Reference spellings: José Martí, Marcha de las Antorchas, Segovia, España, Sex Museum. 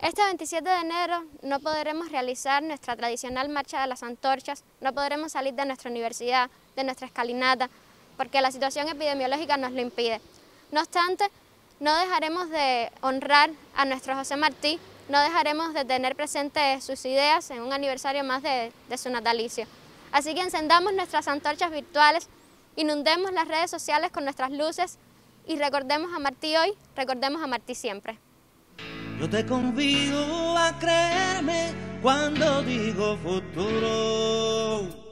Este 27 de enero no podremos realizar nuestra tradicional Marcha de las Antorchas, no podremos salir de nuestra universidad, de nuestra escalinata, porque la situación epidemiológica nos lo impide. No obstante, no dejaremos de honrar a nuestro José Martí, no dejaremos de tener presentes sus ideas en un aniversario más de su natalicio. Así que encendamos nuestras antorchas virtuales, inundemos las redes sociales con nuestras luces y recordemos a Martí hoy, recordemos a Martí siempre. Yo te convido a creerme cuando digo futuro.